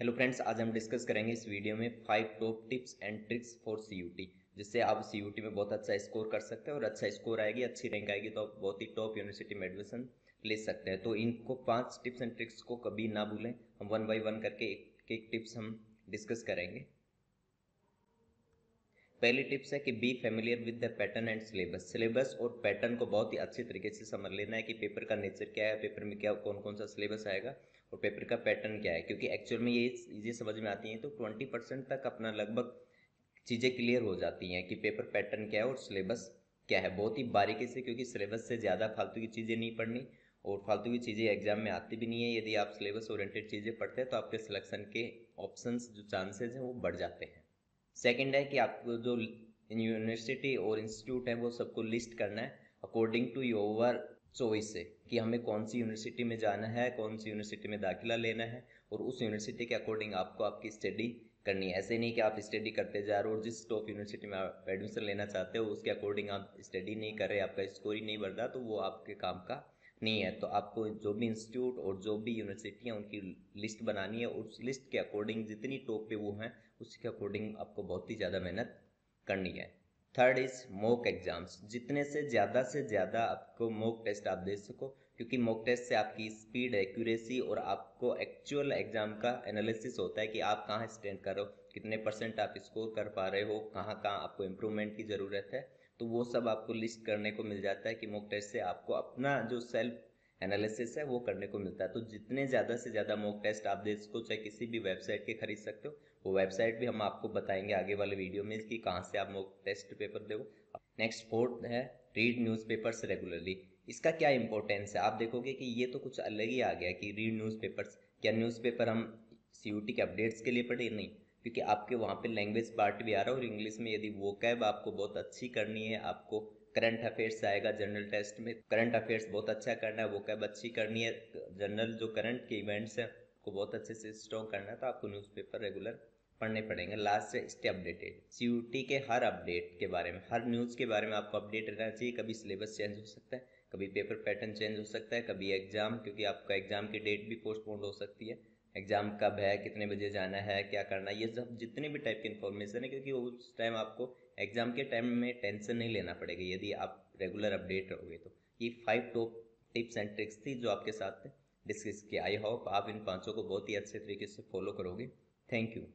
Hello friends, आज हम discuss करेंगे इस वीडियो में 5 top tips and tricks for CUET, जिससे आप सीयूटी में बहुत अच्छा स्कोर कर सकते हैं और अच्छा स्कोर आएगी, अच्छी रैंक आएगी तो आप बहुत ही टॉप यूनिवर्सिटी में एडमिशन ले सकते हैं। तो इनको 5 टिप्स एंड ट्रिक्स को कभी ना भूलें। हम 1 बाई 1 करके एक टिप्स हम डिस्कस करेंगे। पहली टिप्स है कि be familiar with the pattern and syllabus. Syllabus और पैटर्न को बहुत ही अच्छे तरीके से समझ लेना है कि पेपर का नेचर क्या है, पेपर में क्या कौन कौन सा सिलेबस आएगा और पेपर का पैटर्न क्या है, क्योंकि एक्चुअल में ये चीज़ें समझ में आती हैं तो 20% तक अपना लगभग चीज़ें क्लियर हो जाती हैं कि पेपर पैटर्न क्या है और सिलेबस क्या है, बहुत ही बारीकी से, क्योंकि सिलेबस से ज़्यादा फालतू की चीज़ें नहीं पढ़नी और फालतू की चीज़ें एग्जाम में आती भी नहीं है। यदि आप सिलेबस ओरिएंटेड चीज़ें पढ़ते हैं तो आपके सिलेक्शन के ऑप्शंस जो चांसेज हैं वो बढ़ जाते हैं। सेकेंड है कि आपको जो यूनिवर्सिटी और इंस्टीट्यूट है वो सबको लिस्ट करना है अकॉर्डिंग टू योर चॉइस है कि हमें कौन सी यूनिवर्सिटी में जाना है, कौन सी यूनिवर्सिटी में दाखिला लेना है और उस यूनिवर्सिटी के अकॉर्डिंग आपको आपकी स्टडी करनी है। ऐसे नहीं कि आप स्टडी करते जा रहे हो और जिस टॉप यूनिवर्सिटी में आप एडमिशन लेना चाहते हो उसके अकॉर्डिंग आप स्टडी नहीं कर रहे, आपका स्कोर ही नहीं बढ़ रहा, तो वो आपके काम का नहीं है। तो आपको जो भी इंस्टीट्यूट और जो भी यूनिवर्सिटी हैं उनकी लिस्ट बनानी है, उस लिस्ट के अकॉर्डिंग जितनी टॉप पे वो हैं उसके अकॉर्डिंग आपको बहुत ही ज़्यादा मेहनत करनी है। Third is mock exams. जितने से ज़्यादा आपको मॉक टेस्ट आप दे सको, क्योंकि मॉक टेस्ट से आपकी स्पीड, एक्यूरेसी और आपको एक्चुअल एग्ज़ाम का एनालिसिस होता है कि आप कहाँ स्टैंड कर रहे हो, कितने % आप स्कोर कर पा रहे हो, कहाँ कहाँ आपको इम्प्रूवमेंट की ज़रूरत है, तो वो सब आपको लिस्ट करने को मिल जाता है कि मॉक टेस्ट से आपको अपना जो सेल्फ एनालिसिस है वो करने को मिलता है। तो जितने ज़्यादा से ज़्यादा मॉक टेस्ट आप दे सको, चाहे किसी भी वेबसाइट के खरीद सकते हो, वो वेबसाइट भी हम आपको बताएंगे आगे वाले वीडियो में कि कहाँ से आप मॉक टेस्ट पेपर दो। नेक्स्ट 4th है रीड न्यूज़पेपर्स रेगुलरली। इसका क्या इंपॉर्टेंस है, आप देखोगे कि ये तो कुछ अलग ही आ गया कि रीड न्यूज़पेपर्स। क्या न्यूज़पेपर हम सीयूटी के अपडेट्स के लिए पढ़े? नहीं, क्योंकि आपके वहाँ पर लैंग्वेज पार्ट भी आ रहा है और इंग्लिश में यदि वोकैब आपको बहुत अच्छी करनी है, आपको करंट अफेयर्स आएगा जनरल टेस्ट में, करंट अफेयर्स बहुत अच्छा करना है, वोकैब अच्छी करनी है, जनरल जो करंट के इवेंट्स हैं को बहुत अच्छे से स्ट्रॉन्ग करना है, तो आपको न्यूज़पेपर रेगुलर पढ़ने पड़ेंगे। लास्ट है स्टे अपडेटेड। सीयूटी के हर अपडेट के बारे में, हर न्यूज़ के बारे में आपको अपडेट रहना चाहिए। कभी सिलेबस चेंज हो सकता है, कभी पेपर पैटर्न चेंज हो सकता है, कभी एग्जाम, क्योंकि आपका एग्जाम की डेट भी पोस्टपोन्ड हो सकती है, एग्जाम कब है, कितने बजे जाना है, क्या करना है, ये सब जितने भी टाइप की इन्फॉर्मेशन है, क्योंकि उस टाइम आपको एग्जाम के टाइम में टेंशन नहीं लेना पड़ेगा यदि आप रेगुलर अपडेट रहोगे। तो ये 5 टॉप टिप्स एंड ट्रिक्स थी जो आपके साथ डिस्कस की। आई होप आप इन 5 को बहुत ही अच्छे तरीके से फॉलो करोगे। Thank you.